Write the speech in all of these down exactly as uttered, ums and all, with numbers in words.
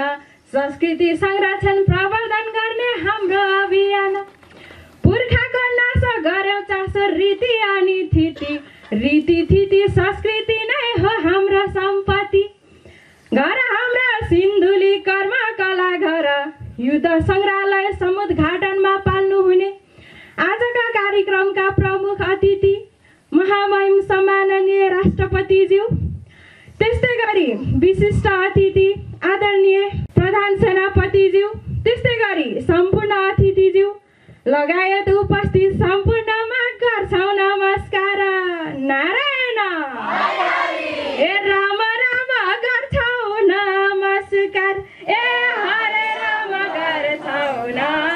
रहन संस्कृति संरक्षण प्रवर्धन गर्ने हाम्रो अभियान। पुर्खाको नासो गर्यो चासो रीति अनि थिति, रीति थिति संस्कृति नै हो हाम्रो सम्पत्ति। घर हाम्रो सिन्धुली कर्म कला घर, युद्ध संग्रहालय समुद्घाटनमा पाल्नु हुने आजका कार्यक्रमका प्रमुख अतिथि महामहिम सम्माननीय राष्ट्रपतिज्यू, त्यस्तै गरी विशिष्ट अतिथि आदरणीय प्रधान सेनापतिज्यू, त्यस्तै गरी सम्पूर्ण अतिथिज्यू लगायत उपस्थित सम्पूर्णमा गर्छौं नमस्कार। नारायण ए राम राम गर्छौं नमस्कार, ए हरे राम गर्छौं नमस्कार।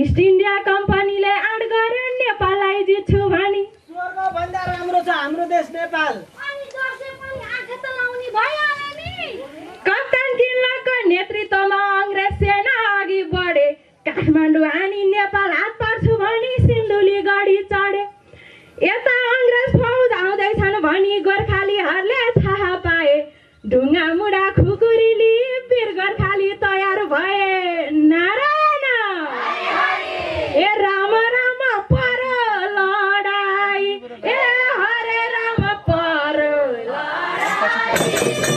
इस्ट इन्डिया कम्पनीले आड गर्यो नेपाललाई जित्छु भनी। स्वर्ग भन्दा राम्रो छ हाम्रो देश नेपाल। अनि दशै पनि आँखा त लाउनी भयो होला नि। कप्तान तिनलकको नेतृत्वमा अंग्रेज सेना अघि बढे, काठमाडौँ अनि नेपाल हात पार्छु भनी सिन्धुलीगढी चढे। यता अंग्रेज फौज आउँदै छन् भनी गोर्खालीहरूले थाहा पाए, ढुङ्गा मुडा खुकुरी लिए वीर गोर्खाली तयार भए। नारा ए राम राम पर लडाई, ए हरे राम पर लडाई।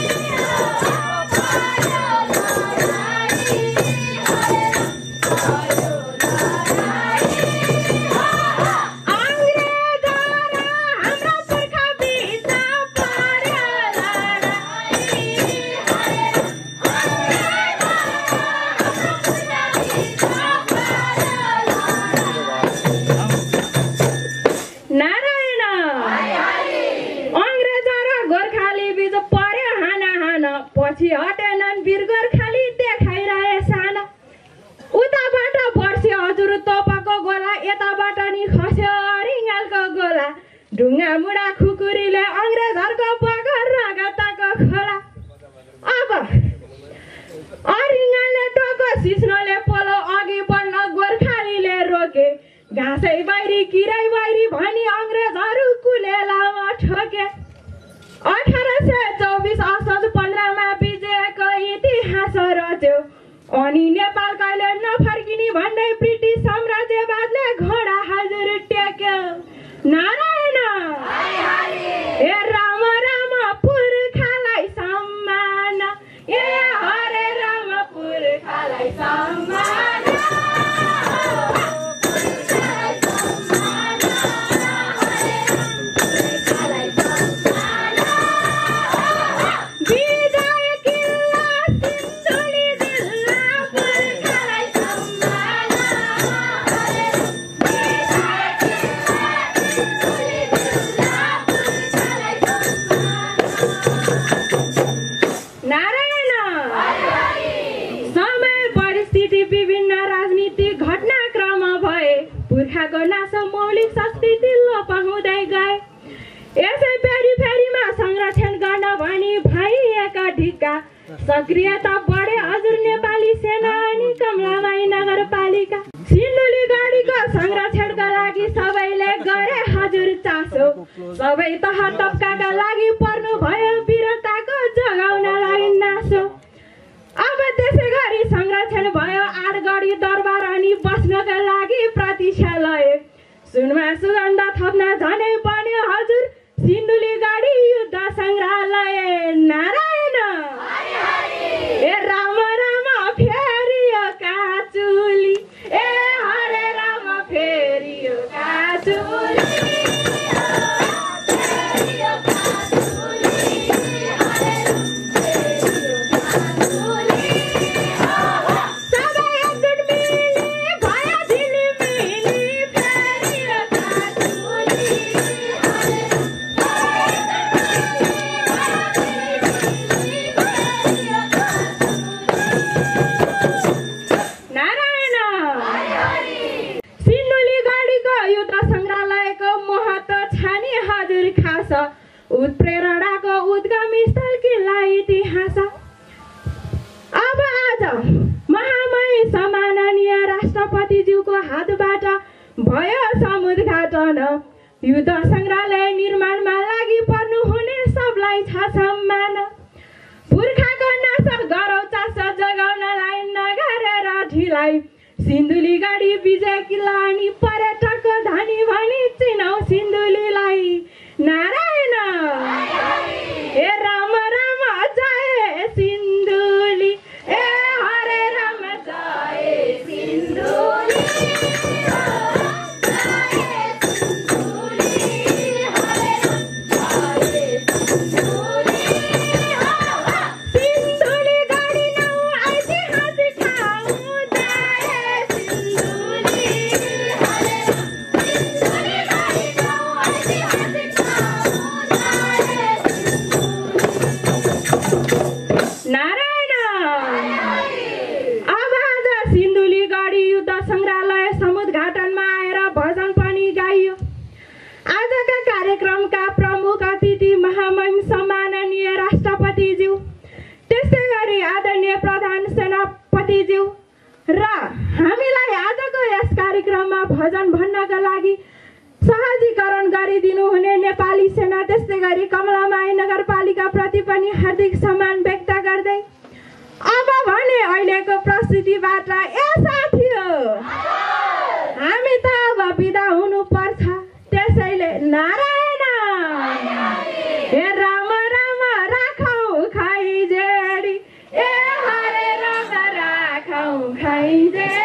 ढुङ्गा मुडा खुकुरीले अंग्रेजहरुको पगर रगतको खोला, अब अरिङाले टोको सिस्नोले पोलो अघि बढ्न गोर्खालीले रोके, घाँसै बाहिरी किरै बाहिरी भनी अंग्रेजहरु कुलेलामा ठोके। अठार सय चौबिस असोज पन्ध्रमा विजयको इतिहास रच्यो, अनि नेपाल कहिले नफर्किने भन्दै ब्रिटिस साम्राज्यवादले घोडा हजुर टेक्यो। नारायण ए राम राम पुर्खालाई सम्मान, ए हरे राम पुर्खालाई सम्मान। पुर्खाको नासो मौलिक संस्कृति लोपाउँदै गए, यसै फेरि फेरिमा संरक्षण गर्न भनी भइएका ढिक्का सक्रियता बढे हजुर नेपाली सेना अनि कमलामाई नगरपालिका। सिन्धुलीगढीको संरक्षणका लागि सबैले गरे हजुर चासो, सबै तह तब्काका लागि पर्नु भयो वीरताको जगाउनलाई नासो। अब त्यसै गरी संरक्षण भयो आडगढी दरबार अनि गरी बस्नका लागि प्रतिशालय सुनमा सुगन्ध थप्न झनै पर्ने हजुर सिन्धुलीगढी युद्ध संग्रहालय। नारायण हरि हरि हे राम राम फेरियो काचुली ए हरे राम फेरियो काचुली। उत्प्रेरणा का उद्गम स्थल किला इतिहास। अब आज महामहिम सम्माननीय राष्ट्रपतिज्यू को हाथबाट भयो समुद्घाटन। युद्ध संग्रहालय निर्माण में लगी पर्नु हुने सबलाई थाहा छ मान। पुर्खाको नसा गरौ चासो जगाउनलाई नगरेर ढिलाई सिन्धुलीगढी विजय किला अनि पर्यटक धनी भनी चिनौ सिन्धुलीलाई। नारायण हे राम राम जय सिन्धुली ए हरे राम जय सिन्धुली जय सिन्धुली हरे राम जय सिन्धुली। सिन्धुलीगढी नौ ऐतिहासिक ठाउँ जय सिन्धुली हरे राम। सिन्धुलीगढी नौ ऐतिहासिक भजन भन्नका लागि सहजीकरण गरिदिनु हुने नेपाली सेना त्यसै गरी कमलामाई नगरपालिका प्रति पनि हार्दिक सम्मान व्यक्त गर्दै अब भने अहिलेको प्रस्तुतिबाट ए साथीहरु हामी त अब बिदा हुनु पर्छ। त्यसैले नारायण हे राम राम राखौ खैजेडी ए हरे राम राखौ खैजेडी।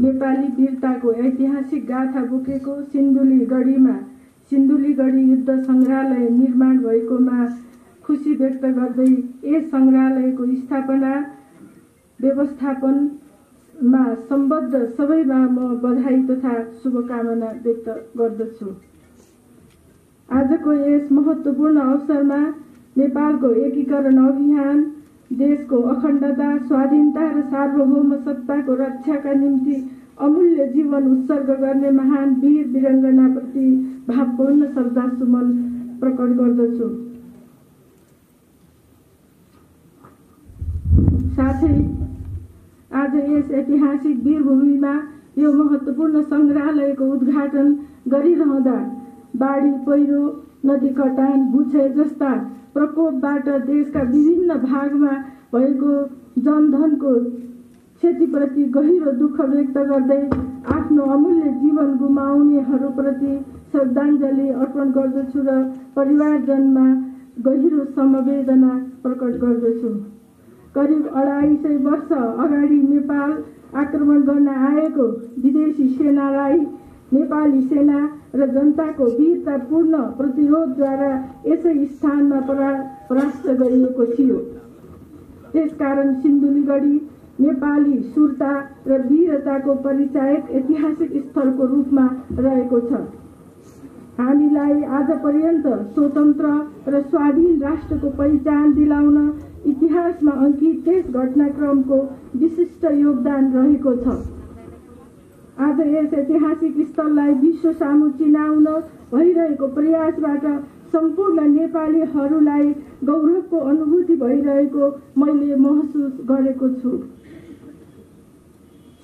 नेपाली वीरताको ऐतिहासिक गाथा बोकेको सिन्धुलीगढीमा सिन्धुलीगढी युद्ध संग्रहालय निर्माण भएकोमा खुसी व्यक्त गर्दै यस संग्रहालयको स्थापना व्यवस्थापनमा सम्बद्ध सबैमा म बधाई तथा शुभकामना व्यक्त गर्दछु। आजको यस महत्त्वपूर्ण अवसरमा नेपालको एकीकरण अभियान देश को अखंडता स्वाधीनता र सार्वभौम सत्ता को रक्षा का निम्ति अमूल्य जीवन उत्सर्ग गर्ने महान वीर वीरांगना प्रति भावपूर्ण श्रद्धासुमन प्रकट गर्दछु। साथै आज यस ऐतिहासिक वीरभूमिमा यो महत्वपूर्ण संग्रहालय को उद्घाटन गरिरहँदा बाढ़ी पहिरो नदी कटान भूक्षय जस्ता प्रकोपबाट देशका विभिन्न भागमा भएको जनधनको क्षतिप्रति गहिरो दुःख व्यक्त गर्दै आफ्नो अमूल्य जीवन गुमाउनेहरूप्रति श्रद्धाञ्जली अर्पण गर्दछु र परिवारजनमा गहिरो समवेदना प्रकट गर्दछु। करिब अढाई सय वर्ष अगाडि नेपाल आक्रमण गर्न आएको विदेशी सेनालाई नेपाली सेना र जनताको वीरतापूर्ण प्रतिरोधद्वारा यसै स्थानमा परास्त गरिएको थियो। त्यसकारण सिन्धुलीगढी नेपाली शूरता र वीरताको परिचायक ऐतिहासिक स्थलको रूपमा रहेको छ। हामीलाई आज पर्यन्त स्वतन्त्र र स्वाधीन राष्ट्रको पहिचान दिलाउन इतिहासमा अंकित त्यस घटनाक्रमको विशिष्ट योगदान रहेको छ। आज यस ऐतिहासिक स्थललाई विश्व सामु चिनाउन भइरहेको प्रयासबाट सम्पूर्ण नेपालीहरूलाई गौरवको अनुभूति भइरहेको मैले महसुस गरेको छु।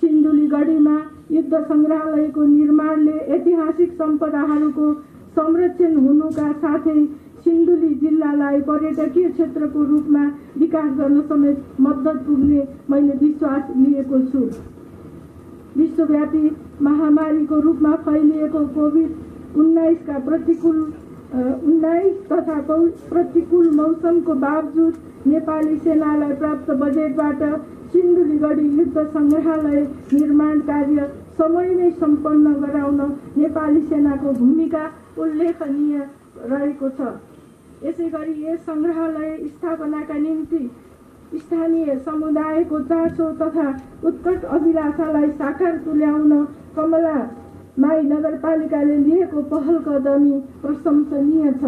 सिन्धुलीगढीमा युद्ध संग्रहालयको निर्माणले ऐतिहासिक सम्पदाहरूको संरक्षण हुनुका साथै सिन्धुली जिल्लालाई पर्यटकीय क्षेत्रको रूपमा विकास गर्न समेत मद्दत पुग्ने मैले विश्वास लिएको छु। विश्वव्यापी महामारीको रूपमा फैलिएको कोभिड उन्नाइस का प्रतिकूल उन्नाइस तथा प्रतिकूल मौसमको बावजुद नेपाली सेनालाई प्राप्त बजेटबाट सिन्धुलीगढी युद्ध संग्रहालय निर्माण कार्य समयमै सम्पन्न गराउन नेपाली सेनाको भूमिका उल्लेखनीय रहेको छ। यसैगरी यस संग्रहालय स्थापनाका निम्ति स्थानीय समुदायको चासो तथा उत्कट अभिलाषालाई साकार तुल्याउन कमला माई नगरपालिकाले लिएको पहल कदमी प्रशंसनीय छ।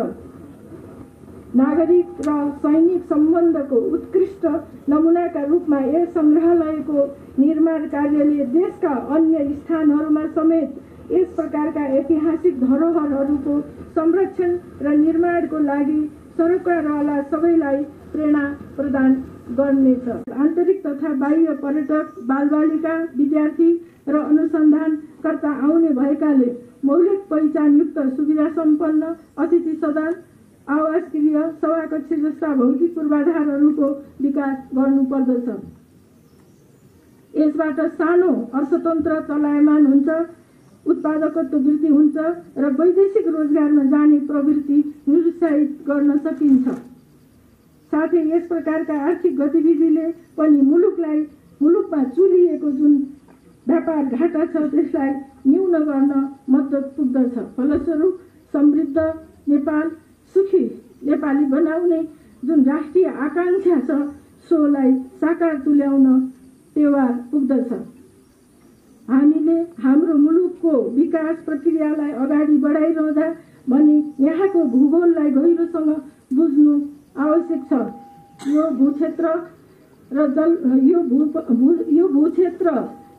नागरिक र सैनिक सम्बन्धको उत्कृष्ट नमूनाका रूपमा यस संग्रहालयको निर्माण कार्यले देशका अन्य स्थानहरूमा समेत यस प्रकारका ऐतिहासिक धरोहरहरूको संरक्षण र निर्माणको लागि सरकारवाला सबैलाई प्रेरणा प्रदान गर्नेछ। आन्तरिक तथा बाह्य पर्यटक, बालबालिका, विद्यार्थी र अनुसन्धानकर्ता आउने भएकाले मौलिक पहिचानयुक्त सुविधा सम्पन्न अतिथि सदन, आवास गृह, सभाकक्ष जस्ता भौतिक पूर्वाधारहरूको विकास गर्नुपर्दछ। यसबाट सानो अर्थतन्त्र चलायमान हुन्छ, उत्पादकत्व वृद्धि हुन्छ र वैदेशिक रोजगारमा जाने प्रवृत्ति निरुत्साहित गर्न सकिन्छ। साथै यस प्रकारका आर्थिक गतिविधिले पनि मुलुकलाई मुलुकमा चुलिएको जुन व्यापार घाटा छ त्यसलाई न्यून गर्न मद्दत पुग्दछ। फलस्वरूप समृद्ध नेपाल, सुखी नेपाली बनाउने जुन राष्ट्रिय आकांक्षा छ सोलाई साकार तुल्याउन टेवा पुग्दछ। हामीले हाम्रो मुलुकको विकास प्रक्रियालाई अगाडि बढाइरहँदा भने यहाँको भूगोललाई गहिरोसँग बुझ्नु आवश्यक छ। यो भूक्षेत्र र जल यो भू यो भूक्षेत्र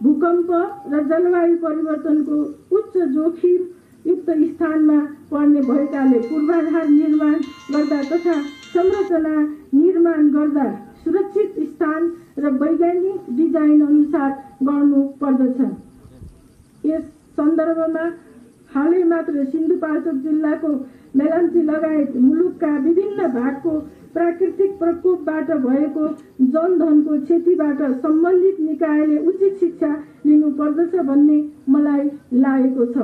भूकम्प र जलवायु परिवर्तनको उच्च जोखिम युक्त स्थानमा पर्ने भएकाले पूर्वाधार निर्माण गर्दा तथा संरचना निर्माण गर्दा सुरक्षित स्थान र वैज्ञानिक डिजाइन अनुसार गर्नु पर्दछ। यस सन्दर्भमा हालै मात्र सिन्धुपाल्चोक जिल्लाको मेलम्ची लगायत मुलुकका विभिन्न भागको प्राकृतिक प्रकोपबाट भएको जनधनको क्षतिबाट सम्बन्धित निकायले उचित शिक्षा लिनुपर्दछ भन्ने मलाई लागेको छ।